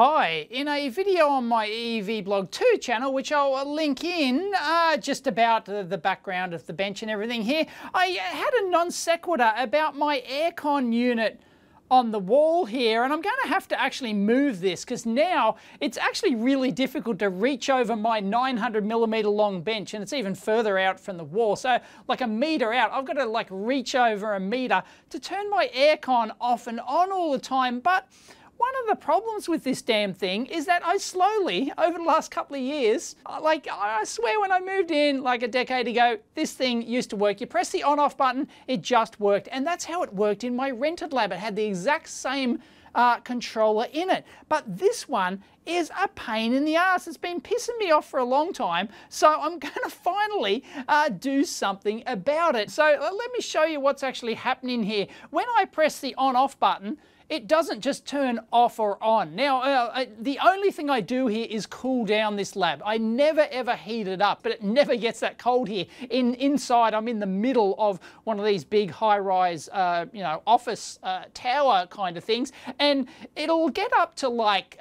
Hi, in a video on my EEVblog2 channel, which I'll link in just about the background of the bench and everything here, I had a non sequitur about my aircon unit on the wall here, and I'm going to have to actually move this because now it's actually really difficult to reach over my 900mm long bench, and it's even further out from the wall, so like a metre out. I've got to like reach over a metre to turn my aircon off and on all the time. But one of the problems with this damn thing is that I slowly, over the last couple of years, like I swear when I moved in like a decade ago, this thing used to work. You press the on-off button, it just worked. And that's how it worked in my rented lab. It had the exact same controller in it. But this one is a pain in the ass. It's been pissing me off for a long time, so I'm going to finally do something about it. So let me show you what's actually happening here. When I press the on-off button, it doesn't just turn off or on. Now, the only thing I do here is cool down this lab. I never ever heat it up, but it never gets that cold here. Inside, I'm in the middle of one of these big high-rise, office tower kind of things, and it'll get up to like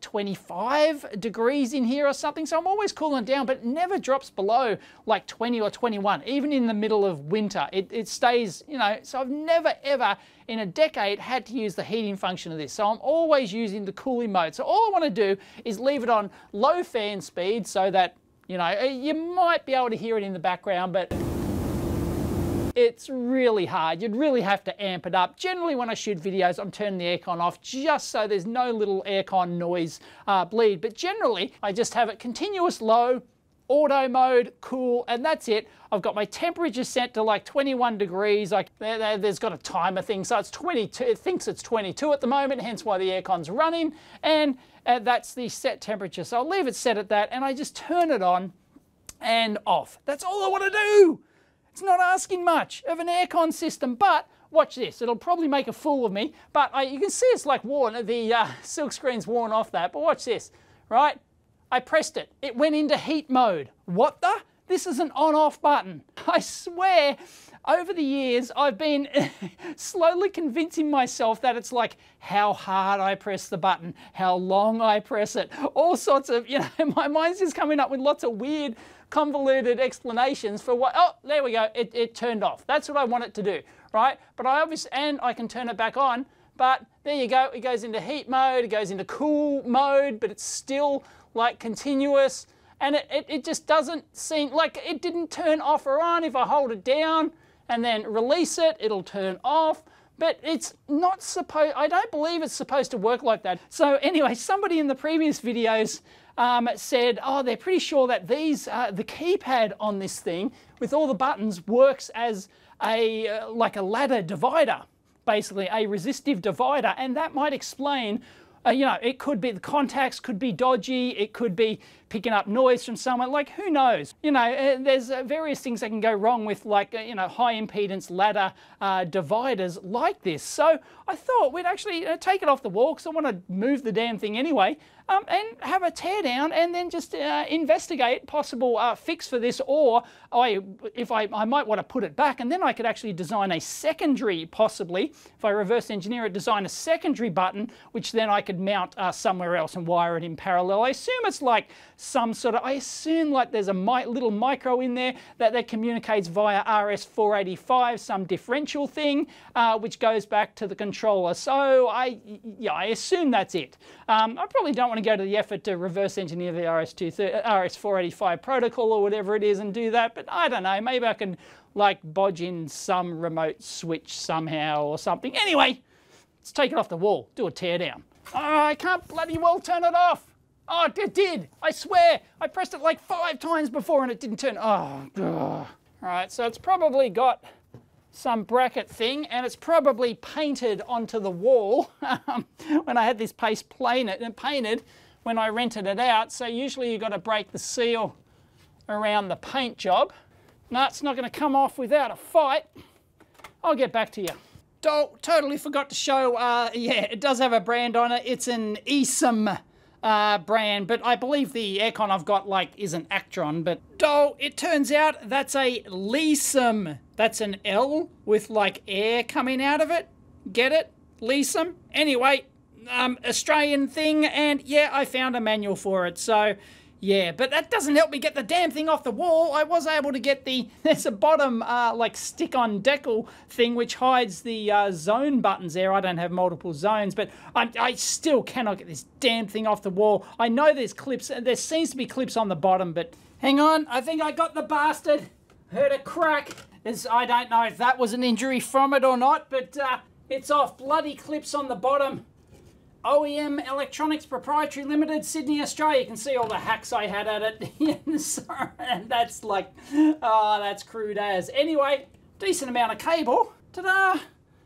25 degrees in here or something. So I'm always cooling down, but it never drops below like 20 or 21, even in the middle of winter. It stays, so I've never ever in a decade had to use the heating function of this, so I'm always using the cooling mode. So all I want to do is leave it on low fan speed so that, you might be able to hear it in the background, but it's really hard. You'd really have to amp it up. Generally when I shoot videos, I'm turning the aircon off just so there's no little aircon noise bleed, but generally I just have it continuous low, auto mode, cool, and that's it. I've got my temperature set to like 21 degrees. There's got a timer thing, so it's 22. It thinks it's 22 at the moment, hence why the aircon's running, and that's the set temperature. So I'll leave it set at that, and I just turn it on and off. That's all I want to do. It's not asking much of an aircon system, but watch this. It'll probably make a fool of me, but you can see it's like worn. The silk screen's worn off that, but watch this, right? I pressed it. It went into heat mode. What the? This is an on-off button. I swear, over the years, I've been slowly convincing myself that it's like how hard I press the button, how long I press it, all sorts of, my mind's just coming up with lots of weird, convoluted explanations for what, oh, there we go, it turned off. That's what I want it to do, right? But I obviously, and I can turn it back on, but there you go, it goes into heat mode, it goes into cool mode, but it's still like continuous, and it just doesn't seem like it didn't turn off or on. If I hold it down and then release it, it'll turn off, but it's not supposed, I don't believe it's supposed to work like that. So anyway, somebody in the previous videos said, oh, they're pretty sure that these, the keypad on this thing with all the buttons works as a, like a ladder divider, basically a resistive divider, and that might explain it could be the contacts could be dodgy, it could be picking up noise from someone, like who knows? There's various things that can go wrong with like, high impedance ladder dividers like this. So I thought we'd actually take it off the wall because I want to move the damn thing anyway, and have a tear down and then just investigate possible fix for this, or if I might want to put it back, and then I could actually design a secondary, possibly, if I reverse engineer it, design a secondary button, which then I could mount somewhere else and wire it in parallel. I assume it's like some sort of, there's a little micro in there that communicates via RS-485, some differential thing, which goes back to the controller. So I assume that's it. I probably don't want to go to the effort to reverse engineer the RS-485 protocol or whatever it is and do that, but I don't know, maybe I can like bodge in some remote switch somehow or something. Anyway, let's take it off the wall, do a teardown. Oh, I can't bloody well turn it off. Oh, it did. I swear. I pressed it like 5 times before and it didn't turn. Oh, God. All right, so it's probably got some bracket thing and it's probably painted onto the wall when I had this paste painted when I rented it out. So usually you've got to break the seal around the paint job. No, it's not going to come off without a fight. I'll get back to you. Totally forgot to show, it does have a brand on it. It's an Lesaam brand, but I believe the aircon I've got like is an Actron, but it turns out that's a Lesaam. That's an L with like air coming out of it. Get it? Lesaam? Anyway, Australian thing, and yeah, I found a manual for it, so yeah. But that doesn't help me get the damn thing off the wall. I was able to get the, there's a bottom like stick-on decal thing which hides the zone buttons there. I don't have multiple zones, but I still cannot get this damn thing off the wall. I know there's clips, there seems to be clips on the bottom, but hang on, I think I got the bastard. Heard a crack. I don't know if that was an injury from it or not, but it's off. Bloody clips on the bottom. OEM Electronics Proprietary Limited, Sydney, Australia. You can see all the hacks I had at it. Sorry, and that's like, oh, that's crude as. Anyway, decent amount of cable. Ta-da!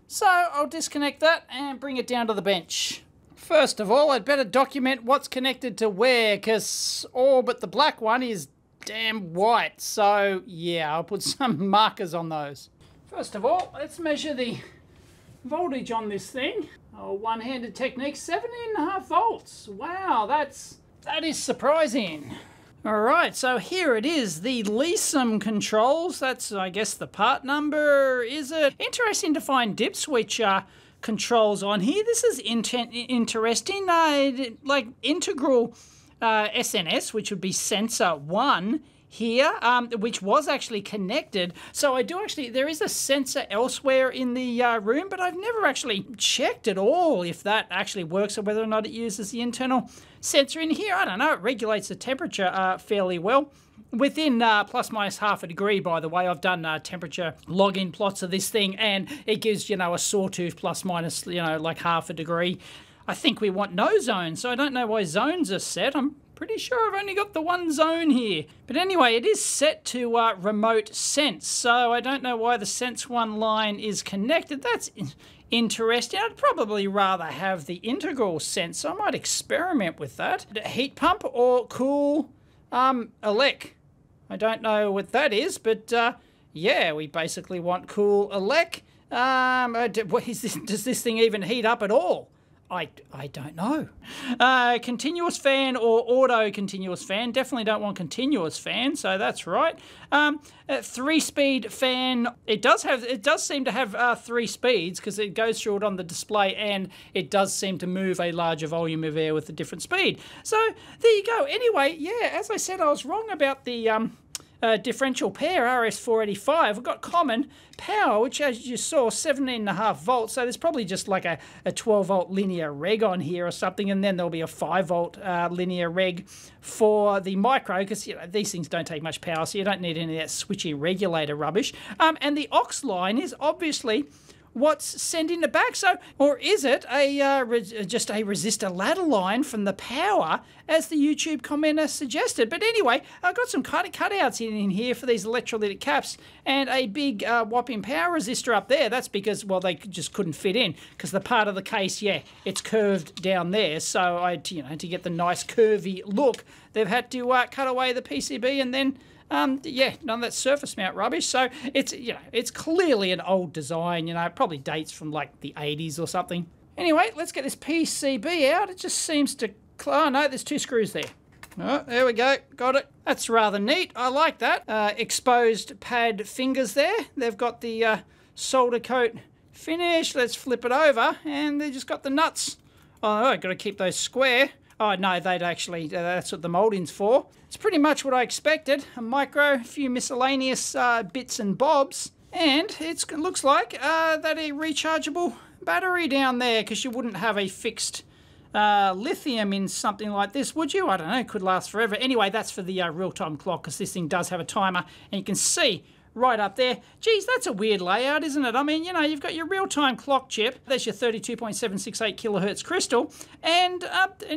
So I'll disconnect that and bring it down to the bench. First of all, I'd better document what's connected to where, because all but the black one is damn white. So yeah, I'll put some markers on those. First of all, let's measure the voltage on this thing. Oh, one-handed technique, 7.5 volts. Wow, that is surprising. All right, so here it is, the Lesaam controls. That's, I guess, the part number, is it? Interesting to find dip switch controls on here. This is interesting. Like integral SNS, which would be sensor 1 here, which was actually connected. So I do actually, there is a sensor elsewhere in the room, but I've never actually checked at all if that actually works or whether or not it uses the internal sensor in here. I don't know, it regulates the temperature fairly well. Within plus minus half a degree, by the way. I've done temperature login plots of this thing, and it gives, you know, a sawtooth plus minus, you know, like half a degree. I think we want no zones, so I don't know why zones are set. I'm pretty sure I've only got the one zone here. But anyway, it is set to remote sense, so I don't know why the sense 1 line is connected. That's interesting. I'd probably rather have the integral sense, so I might experiment with that. Heat pump or cool elec. I don't know what that is, but yeah, we basically want cool elec. What is this? Does this thing even heat up at all? I don't know. Continuous fan or auto continuous fan. Definitely don't want continuous fan, so that's right. 3-speed fan. It does seem to have 3 speeds, because it goes through it on the display, and it does seem to move a larger volume of air with a different speed. So there you go. Anyway, yeah, as I said, I was wrong about the differential pair, RS485. We've got common power, which, as you saw, 17.5 volts, so there's probably just like a 12 volt linear reg on here or something, and then there'll be a 5 volt linear reg for the micro, because, you know, these things don't take much power, so you don't need any of that switchy regulator rubbish. And the aux line is obviously what's sending it back. So, or is it a just a resistor ladder line from the power, as the YouTube commenter suggested? But anyway, I've got some kind of cutouts in here for these electrolytic caps, and a big whopping power resistor up there. That's because, well, they just couldn't fit in, because the part of the case, yeah, it's curved down there. So I, you know, to get the nice curvy look, they've had to cut away the PCB, and then yeah, none of that surface mount rubbish. So it's, you know, it's clearly an old design. You know, it probably dates from like the 80s or something. Anyway, let's get this PCB out. It just seems to, oh no, there's 2 screws there. Oh, there we go, got it. That's rather neat, I like that. Exposed pad fingers there. They've got the solder coat finish. Let's flip it over, and they just got the nuts. Oh, I've got to keep those square. Oh no, they'd actually, that's what the moulding's for. It's pretty much what I expected. A micro, a few miscellaneous bits and bobs. And it's, it looks like that a rechargeable battery down there, because you wouldn't have a fixed lithium in something like this, would you? I don't know, it could last forever. Anyway, that's for the real-time clock, because this thing does have a timer, and you can see right up there. Geez, that's a weird layout, isn't it? I mean, you know, you've got your real-time clock chip. There's your 32.768 kilohertz crystal, and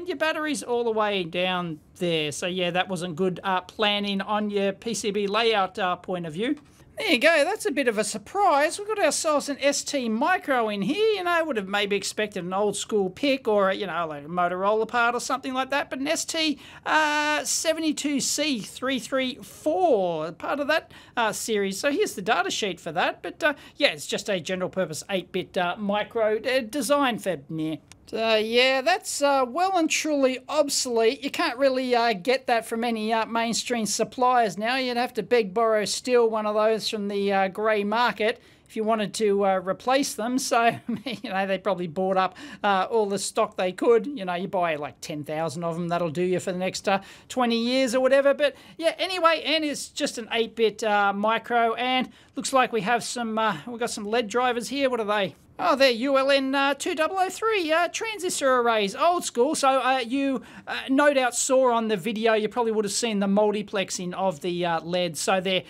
your battery's all the way down there. So yeah, that wasn't good planning on your PCB layout point of view. There you go, that's a bit of a surprise. We've got ourselves an ST-Micro in here. You know, I would have maybe expected an old school pick, or, you know, like a Motorola part or something like that, but an ST-72C334, part of that series. So here's the data sheet for that, but yeah, it's just a general purpose 8-bit micro design for me. Yeah, that's well and truly obsolete. You can't really get that from any mainstream suppliers now. You'd have to beg, borrow, steal one of those from the grey market if you wanted to replace them. So, you know, they probably bought up all the stock they could. You know, you buy like 10,000 of them, that'll do you for the next 20 years or whatever. But yeah, anyway, and it's just an 8-bit micro, and looks like we have some, we've got some lead drivers here. What are they? Oh, they're ULN2003 transistor arrays, old school. So you no doubt saw on the video, you probably would have seen the multiplexing of the LEDs. So they're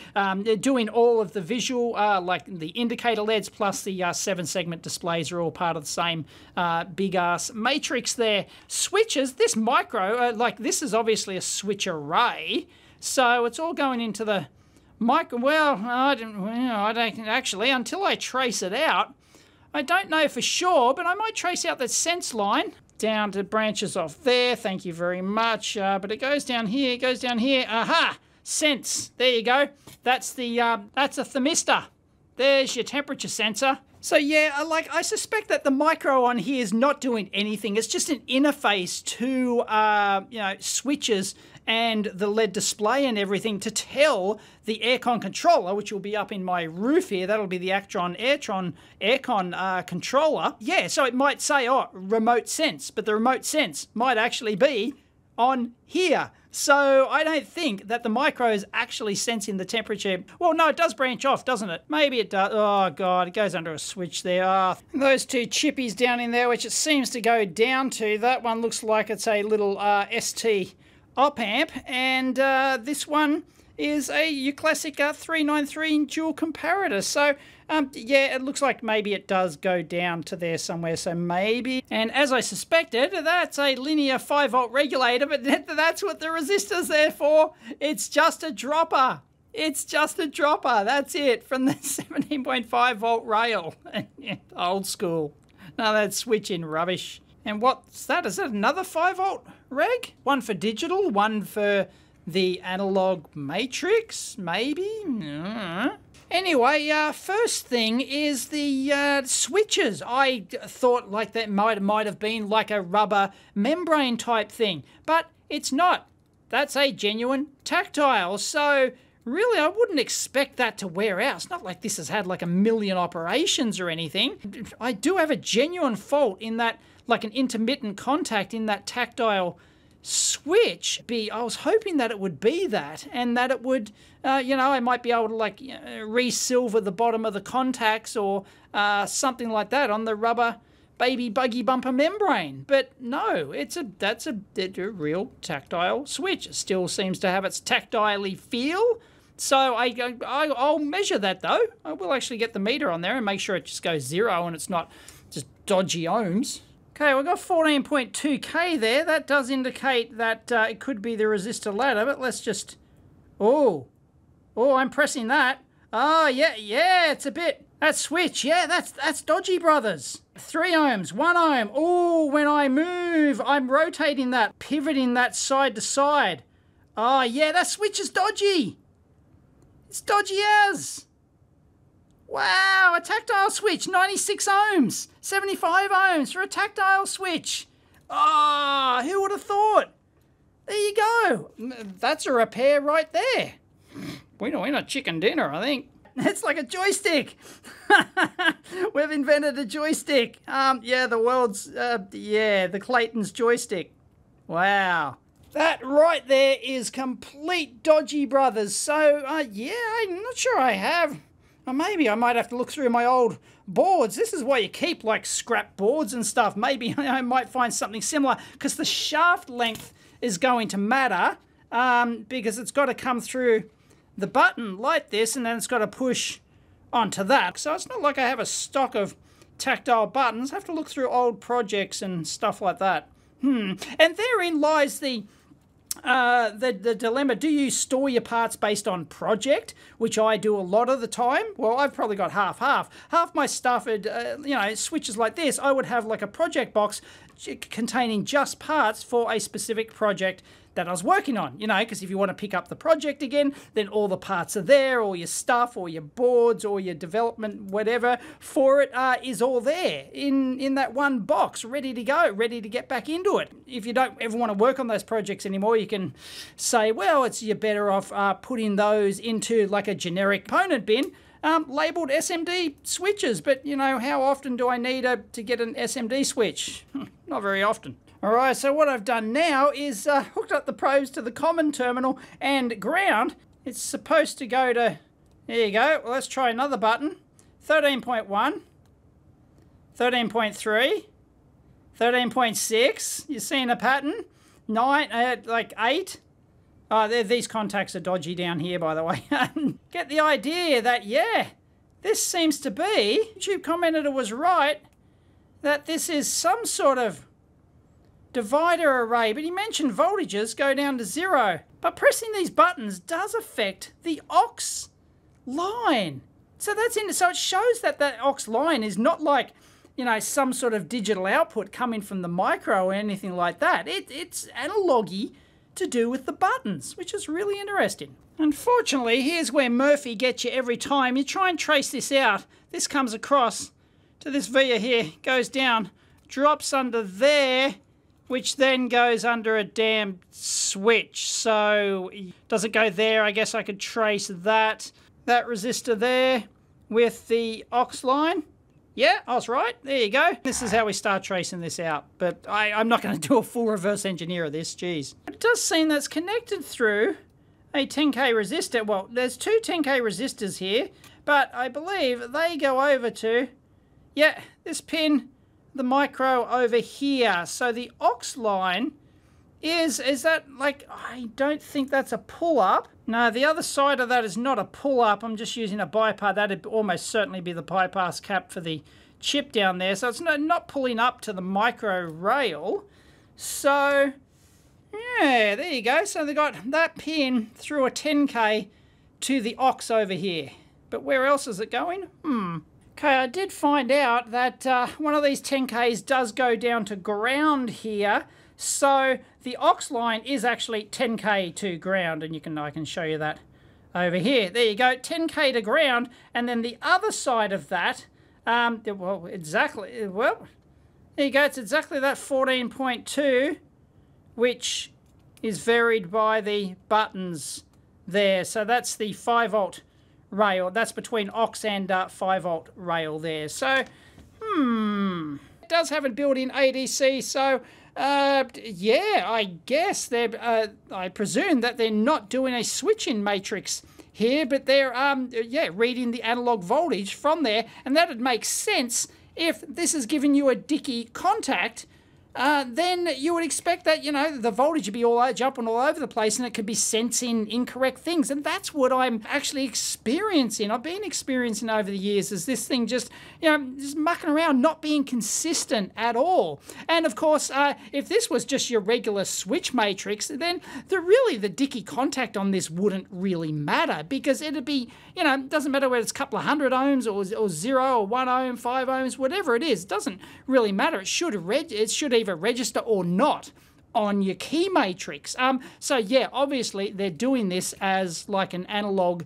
doing all of the visual, like the indicator LEDs, plus the 7-segment displays are all part of the same big-ass matrix there. Switches, this micro, like this is obviously a switch array. So it's all going into the micro. Well, I don't actually, until I trace it out, I don't know for sure, but I might trace out the sense line down to branches off there. Thank you very much. But it goes down here, it goes down here. Aha! Sense. There you go. That's the that's a thermistor. There's your temperature sensor. So yeah, like I suspect that the micro on here is not doing anything. It's just an interface to you know, switches and the LED display and everything to tell the aircon controller, which will be up in my roof here. That'll be the Actron Airtron aircon controller. Yeah, so it might say, oh, remote sense, but the remote sense might actually be on here. So I don't think that the micro is actually sensing the temperature. Well, no, it does branch off, doesn't it? Maybe it does. Oh, God, it goes under a switch there. Oh, those two chippies down in there, which it seems to go down to. That one looks like it's a little ST op-amp. And this one is a classic 393 dual comparator. So, yeah, it looks like maybe it does go down to there somewhere, so maybe. And as I suspected, that's a linear 5-volt regulator, but that's what the resistor's there for. It's just a dropper. It's just a dropper. That's it, from the 17.5-volt rail. Old school. No, that's switching rubbish. And what's that? Is that another 5-volt reg? One for digital, one for the analog matrix, maybe? Anyway, first thing is the switches. I thought like that might have been like a rubber membrane type thing, but it's not. That's a genuine tactile, so really I wouldn't expect that to wear out. It's not like this has had like a million operations or anything. I do have a genuine fault in that, like an intermittent contact in that tactile switch. I was hoping that it would be that, and that it would, you know, I might be able to like re-silver the bottom of the contacts or something like that on the rubber baby buggy bumper membrane. But no, that's a real tactile switch. It still seems to have its tactilely feel. So I'll measure that though. I will actually get the meter on there and make sure it just goes zero and it's not just dodgy ohms. Okay, we've got 14.2K there. That does indicate that it could be the resistor ladder, but let's just... Oh. Oh, I'm pressing that. Oh, yeah, yeah, it's a bit... That switch, yeah, that's dodgy, brothers. 3 ohms, 1 ohm. Oh, when I move, I'm rotating that, pivoting that side to side. Oh, yeah, that switch is dodgy. It's dodgy as. Wow, a tactile switch, 96 ohms, 75 ohms for a tactile switch. Ah, who would have thought? There you go. That's a repair right there. We're not chicken dinner, I think. It's like a joystick. We've invented a joystick. Yeah, the world's, yeah, the Clayton's joystick. Wow. That right there is complete dodgy, brothers. So, yeah, I'm not sure I have. Or maybe I might have to look through my old boards. This is why you keep like scrap boards and stuff. Maybe I might find something similar, because the shaft length is going to matter, because it's got to come through the button like this, and then it's got to push onto that. So it's not like I have a stock of tactile buttons. I have to look through old projects and stuff like that. And therein lies the dilemma. Do you store your parts based on project, which I do a lot of the time? Well, I've probably got half. Half my stuff, you know, switches like this, I would have like a project box containing just parts for a specific project that I was working on, you know, because if you want to pick up the project again, then all the parts are there, all your stuff, all your boards, all your development, whatever, for it is all there in that one box, ready to go, ready to get back into it. If you don't ever want to work on those projects anymore, you can say, well, you're better off putting those into like a generic component bin, labeled SMD switches, but you know, how often do I need to get an SMD switch? Not very often. Alright, so what I've done now is hooked up the probes to the common terminal and ground. It's supposed to go to, there you go, well, let's try another button. 13.1, 13.3, 13.6, you're seeing a pattern, 9, like 8. Oh, these contacts are dodgy down here, by the way. Get the idea that, yeah, this seems to be, YouTube commentator was right, that this is some sort of divider array, but he mentioned voltages go down to 0. But pressing these buttons does affect the aux line. So that's in. So it shows that that aux line is not like, you know, some sort of digital output coming from the micro or anything like that. It's analogy to do with the buttons, which is really interesting. Unfortunately, here's where Murphy gets you every time. You try and trace this out. This comes across to this via here, goes down, drops under there, which then goes under a damn switch. So, does it go there? I guess I could trace that resistor there with the aux line. Yeah, I was right. There you go. This is how we start tracing this out. But I'm not going to do a full reverse engineer of this. Jeez. It does seem that's connected through a 10K resistor. Well, there's two 10K resistors here, but I believe they go over to, yeah, this pin, the micro over here. So the aux line is that like, I don't think that's a pull-up. No, the other side of that is not a pull-up. I'm just using a bypass. That'd almost certainly be the bypass cap for the chip down there. So it's not pulling up to the micro rail. So, yeah, there you go. So they got that pin through a 10K to the aux over here. But where else is it going? Okay, I did find out that one of these 10Ks does go down to ground here. So the aux line is actually 10K to ground, and I can show you that over here. There you go, 10K to ground, and then the other side of that, well, exactly, well, there you go, it's exactly that 14.2, which is varied by the buttons there. So that's the 5-volt rail. That's between aux and 5-volt rail there. So, it does have a built-in ADC, so... yeah, I guess they're, I presume that they're not doing a switching matrix here, but they're, yeah, reading the analog voltage from there, and that'd make sense if this is giving you a dicky contact, then you would expect that, you know, the voltage would be all jumping all over the place and it could be sensing incorrect things, and that's what I'm actually experiencing. I've been experiencing over the years is this thing just, you know, just mucking around, not being consistent at all. And of course, if this was just your regular switch matrix, then the dicky contact on this wouldn't really matter, because it'd be, you know, it doesn't matter whether it's a couple of 100 ohms or 0 or 1 ohm, 5 ohms, whatever it is, it doesn't really matter. It should either register or not on your key matrix. So yeah, obviously they're doing this as like an analog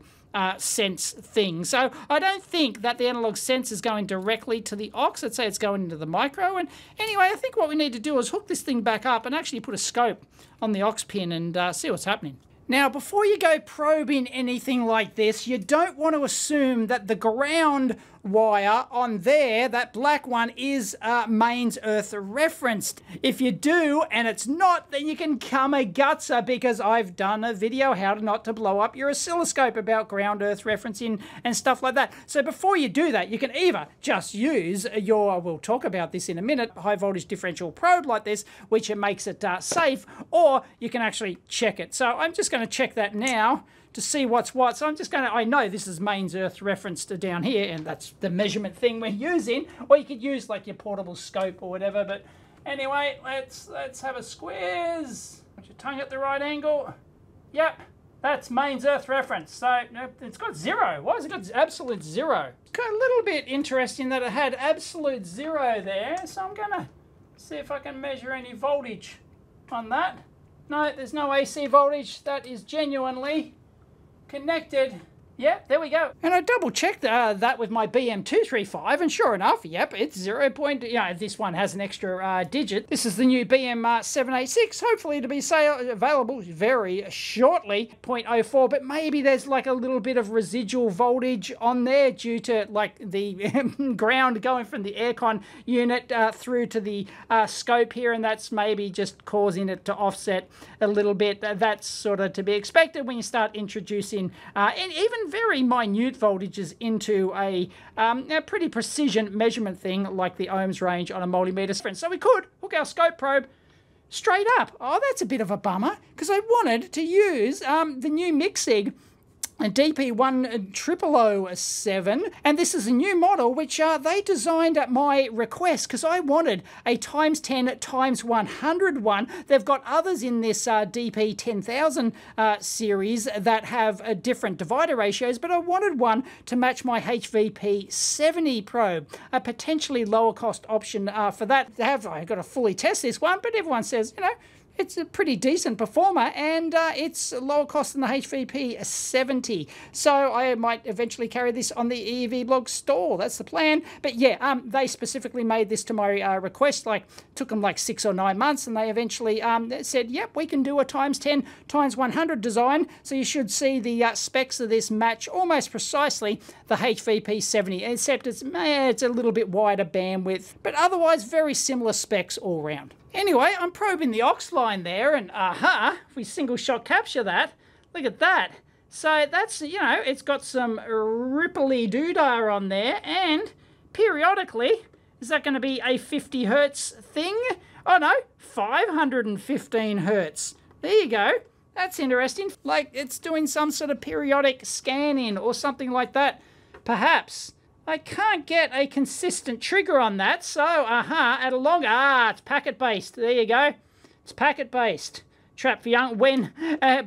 sense thing. So I don't think that the analog sense is going directly to the aux. I'd say it's going into the micro. And anyway, I think what we need to do is hook this thing back up and actually put a scope on the aux pin and see what's happening. Now, before you go probing anything like this, you don't want to assume that the ground wire on there, that black one, is mains earth referenced. If you do and it's not, then you can come a gutser, because I've done a video how not to blow up your oscilloscope about ground earth referencing and stuff like that. So before you do that, you can either just use your, we'll talk about this in a minute, high voltage differential probe like this, which makes it safe, or you can actually check it. So I'm just going to check that now to see what's what. So I'm just going to, I know this is mains earth referenced down here, and that's the measurement thing we're using, or you could use like your portable scope or whatever. But anyway, let's have a squeeze. Put your tongue at the right angle. Yep, that's mains earth reference. So it's got 0. Why has it got absolute 0? It's got a little bit interesting that it had absolute 0 there. So I'm going to see if I can measure any voltage on that. No, there's no AC voltage. That is genuinely connected Yeah, there we go. And I double checked that with my BM235, and sure enough, yep, it's 0. You know, this one has an extra digit. This is the new BM786, hopefully to be available very shortly, 0.04, but maybe there's like a little bit of residual voltage on there due to like the ground going from the aircon unit through to the scope here, and that's maybe just causing it to offset a little bit. That's sort of to be expected when you start introducing and even very minute voltages into a pretty precision measurement thing like the ohms range on a multimeter. So we could hook our scope probe straight up. Oh, that's a bit of a bummer, because I wanted to use the new Micsig DP10007, and this is a new model which they designed at my request, because I wanted a ×10 ×100 one. They've got others in this DP10000 series that have different divider ratios, but I wanted one to match my HVP70 probe, a potentially lower cost option for that. I've got to fully test this one, but everyone says, you know, it's a pretty decent performer, and it's lower cost than the HVP70. So I might eventually carry this on the EEVblog store. That's the plan. But yeah, they specifically made this to my request. Like, took them like 6 or 9 months, and they eventually said, yep, we can do a ×10 ×100 design. So you should see the specs of this match almost precisely the HVP70, except it's a little bit wider bandwidth, but otherwise very similar specs all round. Anyway, I'm probing the aux line there, and if we single shot capture that, look at that. So that's, you know, it's got some ripply doodah on there, and periodically, is that going to be a 50 hertz thing? Oh no, 515 hertz. There you go. That's interesting. Like, it's doing some sort of periodic scanning or something like that, perhaps. I can't get a consistent trigger on that, so at a long, it's packet-based, there you go. It's packet-based. Trap for young, when,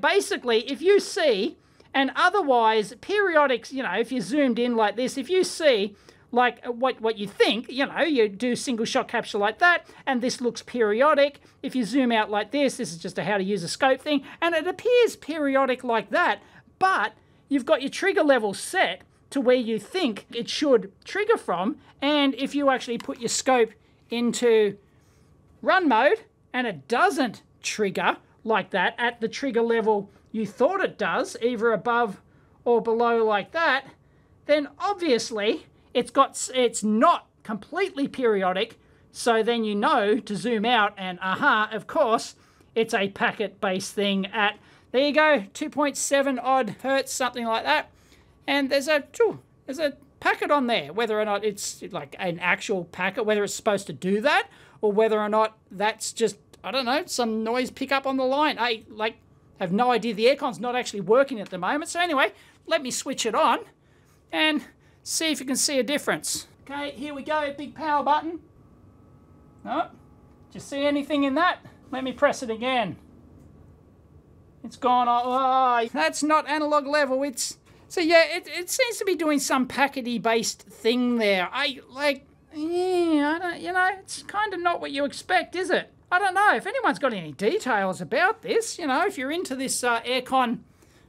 basically, if you see, and otherwise, periodics, you know, if you zoomed in like this, if you see, like, what you think, you know, you do single-shot capture like that, and this looks periodic. If you zoom out like this, this is just a how to use a scope thing, and it appears periodic like that, but you've got your trigger level set to where you think it should trigger from, and if you actually put your scope into run mode and it doesn't trigger like that at the trigger level you thought it does, either above or below like that, then obviously it's not completely periodic, so then you know to zoom out, and of course, it's a packet-based thing at, there you go, 2.7 odd hertz, something like that. And there's a packet on there, whether or not it's like an actual packet, whether it's supposed to do that, or whether or not that's just, I don't know, some noise pickup on the line. I like have no idea. The aircon's not actually working at the moment. So anyway, let me switch it on and see if you can see a difference. Okay, here we go, big power button. No, did you see anything in that? Let me press it again. It's gone on. Oh, that's not analog level, it's... So yeah, it seems to be doing some packety-based thing there. I don't, you know, it's kind of not what you expect, is it? I don't know if anyone's got any details about this. You know, if you're into this aircon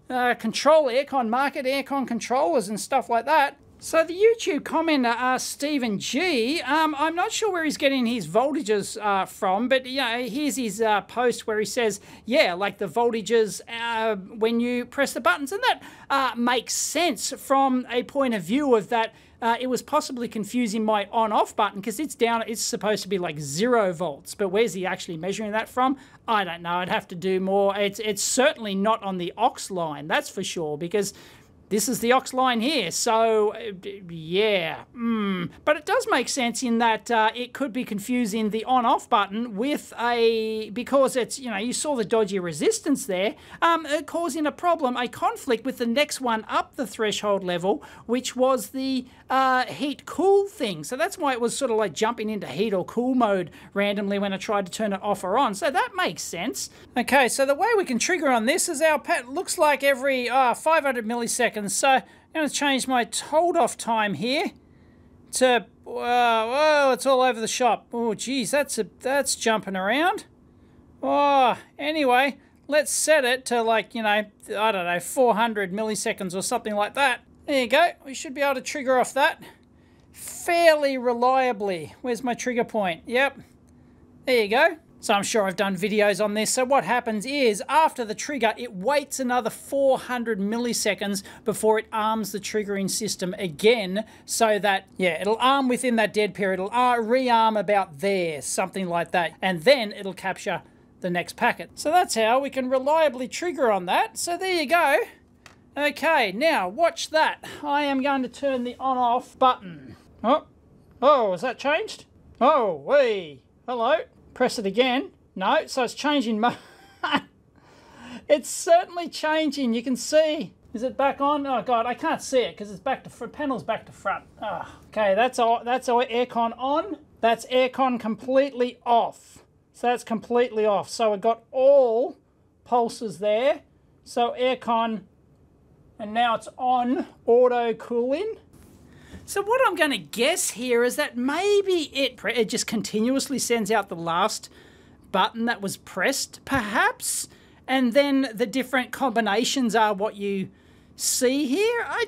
control, aircon market, aircon controllers and stuff like that. So the YouTube commenter, Stephen G, I'm not sure where he's getting his voltages from, but you know, here's his post where he says, yeah, like the voltages when you press the buttons. And that makes sense from a point of view of that it was possibly confusing my on-off button, because it's down, it's supposed to be like 0 volts, but where's he actually measuring that from? I don't know, I'd have to do more. It's certainly not on the aux line, that's for sure, because this is the aux line here, so yeah. But it does make sense in that it could be confusing the on-off button with because it's, you know, you saw the dodgy resistance there, causing a problem, a conflict with the next one up the threshold level, which was the heat cool thing. So that's why it was sort of like jumping into heat or cool mode randomly when I tried to turn it off or on. So that makes sense. Okay, so the way we can trigger on this is our pattern looks like every 500 milliseconds. So I'm going to change my hold off time here to, whoa, it's all over the shop. Oh, geez, that's jumping around. Oh, anyway, Let's set it to, like, you know, I don't know, 400 milliseconds or something like that. There you go. We should be able to trigger off that fairly reliably. Where's my trigger point? Yep. There you go. So I'm sure I've done videos on this. So what happens is after the trigger, it waits another 400 milliseconds before it arms the triggering system again, so that, yeah, it'll arm within that dead period. It'll rearm about there, something like that. And then it'll capture the next packet. So that's how we can reliably trigger on that. So there you go. Okay, now watch that. I am going to turn the on-off button. Oh, has that changed? Oh, wee. Hello. Press it again. No, so it's changing mode. It's certainly changing. You can see. Is it back on? Oh god, I can't see it because it's back to front. Panel's back to front. Oh, okay, that's all. That's our aircon on. That's aircon completely off. So that's completely off. So we've got all pulses there. So aircon, and now it's on auto cooling. So what I'm going to guess here is that maybe it just continuously sends out the last button that was pressed, perhaps, and then the different combinations are what you see here. I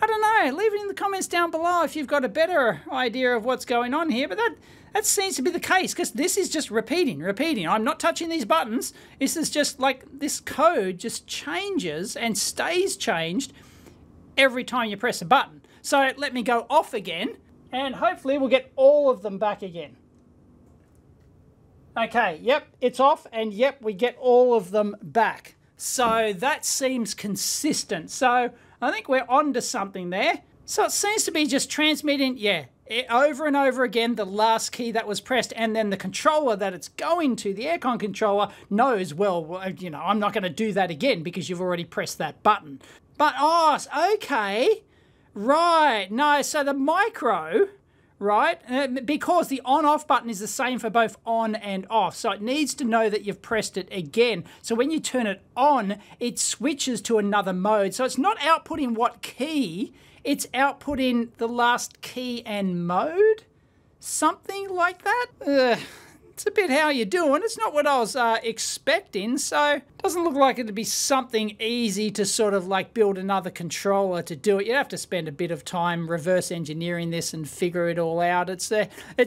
don't know. Leave it in the comments down below if you've got a better idea of what's going on here, but that seems to be the case, because this is just repeating. I'm not touching these buttons. This is just like this code just changes and stays changed every time you press a button. So let me go off again, and hopefully we'll get all of them back again. Okay, yep, it's off, and yep, we get all of them back. So that seems consistent. So I think we're onto something there. So it seems to be just transmitting, yeah, over and over again, the last key that was pressed, and then the controller that it's going to, the aircon controller, knows, well, you know, I'm not going to do that again because you've already pressed that button. But, oh, okay. Right, no, so the micro, right, because the on-off button is the same for both on and off, so it needs to know that you've pressed it again. So when you turn it on, it switches to another mode. So it's not outputting what key, it's outputting the last key and mode, something like that. It's a bit how you're doing. It's not what I was expecting, so it doesn't look like it'd be something easy to sort of like build another controller to do it. You'd have to spend a bit of time reverse engineering this and figure it all out. It's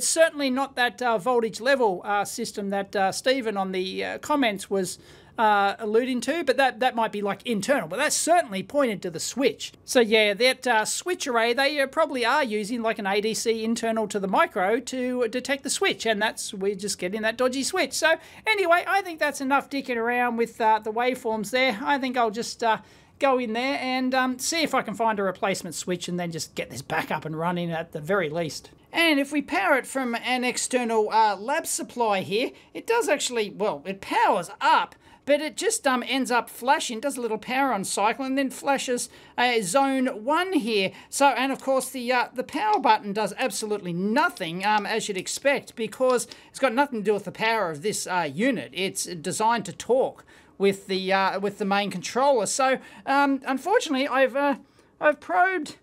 certainly not that voltage level system that Stephen on the comments was alluding to, but that might be like internal, but that's certainly pointed to the switch. So yeah, that switch array, they probably are using like an ADC internal to the micro to detect the switch, and we're just getting that dodgy switch. So anyway, I think that's enough dicking around with the waveforms there. I think I'll just go in there and see if I can find a replacement switch and then just get this back up and running at the very least. And if we power it from an external lab supply here, it does actually, well, it powers up, but it just ends up flashing, does a little power on cycle, and then flashes zone 1 here. So, and of course the power button does absolutely nothing, as you'd expect, because it's got nothing to do with the power of this unit. It's designed to talk with the main controller. So, unfortunately, I've probed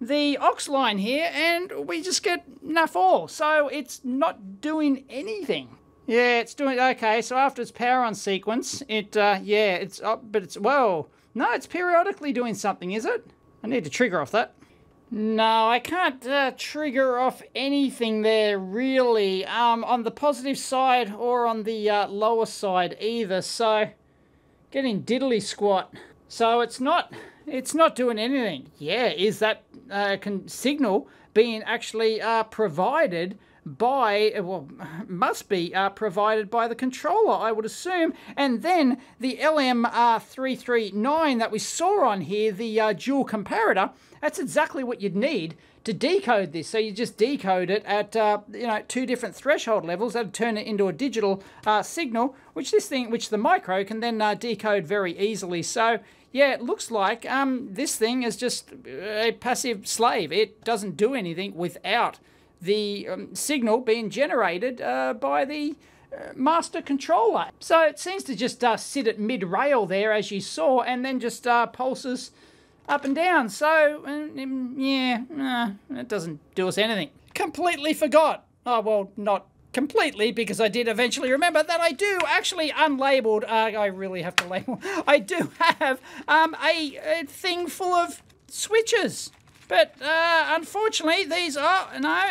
the aux line here, and we just get naff all. So it's not doing anything. Yeah, it's doing okay. So after its power on sequence, it yeah, it's up, but it's, well, no, it's periodically doing something, is it? I need to trigger off that. No, I can't trigger off anything there really, on the positive side or on the lower side either. So getting diddly squat. So it's not doing anything. Yeah, is that signal being actually provided by, well, must be provided by the controller, I would assume. And then the LM339 that we saw on here, the dual comparator, that's exactly what you'd need to decode this. So you just decode it at, you know, two different threshold levels. That'd turn it into a digital signal, which this thing, which the micro can then decode very easily. So yeah, it looks like this thing is just a passive slave. It doesn't do anything without the signal being generated by the master controller. So it seems to just sit at mid-rail there, as you saw, and then just pulses up and down. So, yeah, it doesn't do us anything. Completely forgot. Oh, well, not completely because I did eventually remember that I do actually unlabeled. I really have to label. I do have a thing full of switches, but unfortunately these are no.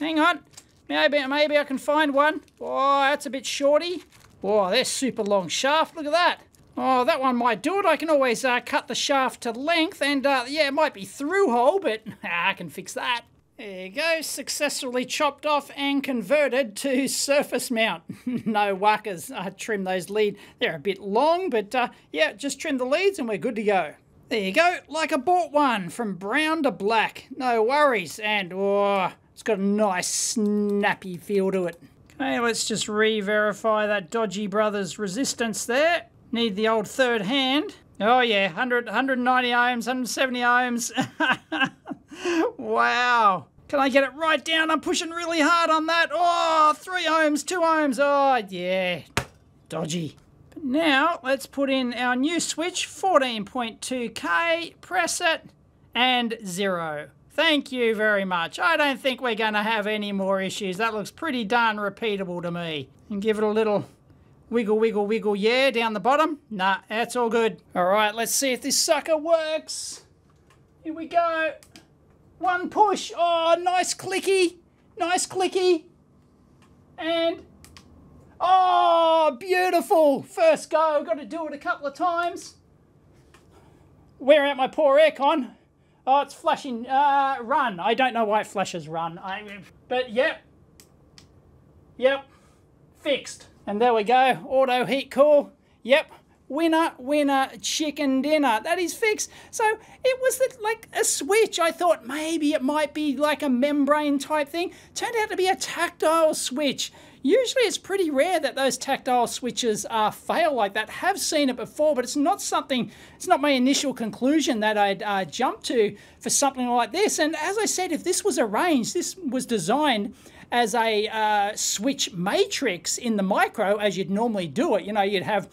Hang on, maybe I can find one. Oh, that's a bit shorty. Oh, they're super long shaft. Look at that. Oh, that one might do it. I can always cut the shaft to length, and yeah, it might be through hole, but I can fix that. There you go, successfully chopped off and converted to surface mount. No whackers. I trim those leads. They're a bit long, but yeah, just trim the leads and we're good to go. There you go, like I bought one, from brown to black. No worries, and oh, it's got a nice snappy feel to it. Okay, let's just re-verify that dodgy brother's resistance there. Need the old third hand. Oh yeah, 190 ohms, 170 ohms. Wow. Can I get it right down? I'm pushing really hard on that. Oh, 3 ohms, 2 ohms. Oh, yeah. Dodgy. But now, let's put in our new switch, 14.2K, press it, and 0. Thank you very much. I don't think we're going to have any more issues. That looks pretty darn repeatable to me. And give it a little wiggle, wiggle, wiggle, yeah, down the bottom. Nah, that's all good. All right, let's see if this sucker works. Here we go. One push. Oh, nice clicky. Nice clicky. And, oh, beautiful. First go. Got to do it a couple of times. Wear out my poor aircon. Oh, it's flashing. Run. I don't know why it flashes run. But, yep. Yep. Fixed. And there we go. Auto heat cool. Yep. Winner, winner, chicken dinner. That is fixed. So it was like a switch. I thought maybe it might be like a membrane type thing. Turned out to be a tactile switch. Usually it's pretty rare that those tactile switches fail like that. Have seen it before, but it's not something, it's not my initial conclusion that I'd jumped to for something like this. And as I said, if this was arranged, this was designed as a switch matrix in the micro as you'd normally do it. You know, you'd have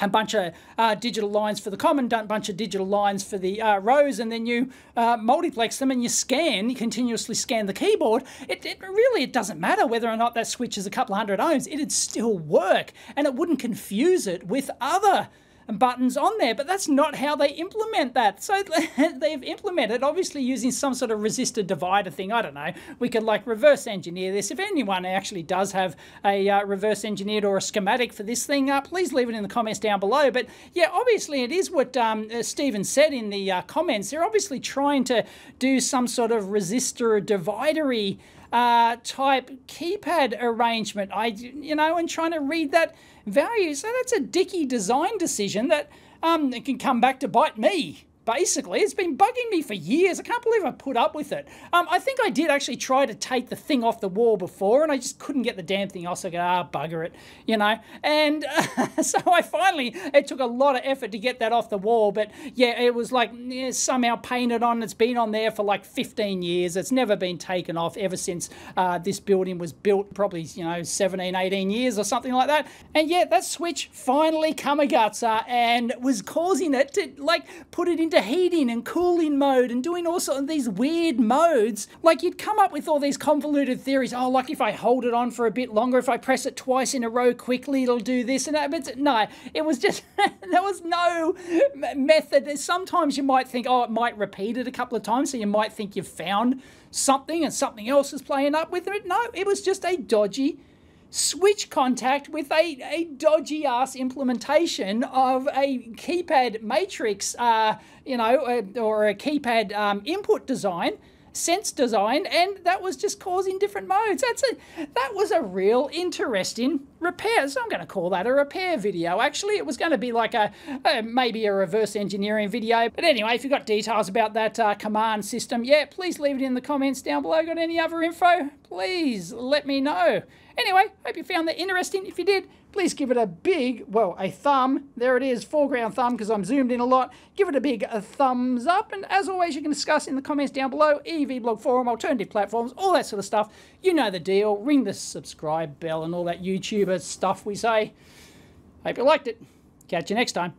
a bunch of digital lines for the common, a bunch of digital lines for the rows, and then you multiplex them and you scan, you continuously scan the keyboard. It really doesn't matter whether or not that switch is a couple of hundred ohms. It'd still work, and it wouldn't confuse it with other buttons on there, but that's not how they implement that. So they've implemented, obviously using some sort of resistor divider thing. I don't know. We could like reverse engineer this. If anyone actually does have a reverse engineered or a schematic for this thing, please leave it in the comments down below. But yeah, obviously it is what Stephen said in the comments. They're obviously trying to do some sort of resistor divider-y type keypad arrangement, you know, and trying to read that value. So that's a dicky design decision that it can come back to bite me. Basically, it's been bugging me for years. I can't believe I put up with it. I think I did actually try to take the thing off the wall before, and I just couldn't get the damn thing off. So I go, ah, bugger it, you know. And so I finally, it took a lot of effort to get that off the wall. But yeah, it was like somehow painted on. It's been on there for like 15 years. It's never been taken off ever since this building was built, probably, you know, 17, 18 years or something like that. And yeah, that switch finally come a gutser and was causing it to like put it in to heating and cooling mode and doing all sorts of these weird modes. Like you'd come up with all these convoluted theories. Oh, like if I hold it on for a bit longer, if I press it twice in a row quickly, it'll do this and that. But no, it was just, there was no method. Sometimes you might think, oh, it might repeat it a couple of times. So you might think you've found something and something else is playing up with it. No, it was just a dodgy switch contact with a dodgy ass implementation of a keypad matrix, you know, or a keypad input design, sense design, and that was just causing different modes. That was a real interesting repair. So I'm going to call that a repair video. Actually, it was going to be like maybe a reverse engineering video. But anyway, if you've got details about that command system, yeah, please leave it in the comments down below. Got any other info? Please let me know. Anyway, hope you found that interesting. If you did, please give it a big, well, a thumb. There it is, foreground thumb, because I'm zoomed in a lot. Give it a big thumbs up. And as always, you can discuss in the comments down below, EEVblog forum, alternative platforms, all that sort of stuff. You know the deal. Ring the subscribe bell and all that YouTuber stuff we say. Hope you liked it. Catch you next time.